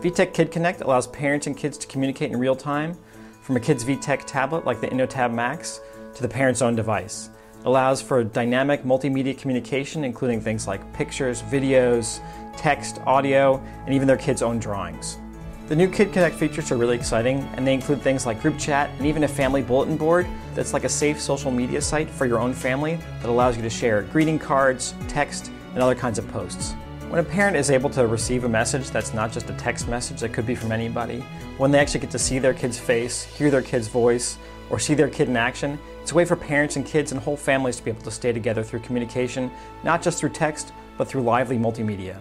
VTech Kid Connect allows parents and kids to communicate in real time from a kid's VTech tablet like the InnoTab Max to the parent's own device. It allows for dynamic multimedia communication, including things like pictures, videos, text, audio, and even their kids' own drawings. The new Kid Connect features are really exciting, and they include things like group chat and even a family bulletin board that's like a safe social media site for your own family that allows you to share greeting cards, text, and other kinds of posts. When a parent is able to receive a message that's not just a text message that could be from anybody, when they actually get to see their kid's face, hear their kid's voice, or see their kid in action, it's a way for parents and kids and whole families to be able to stay together through communication, not just through text, but through lively multimedia.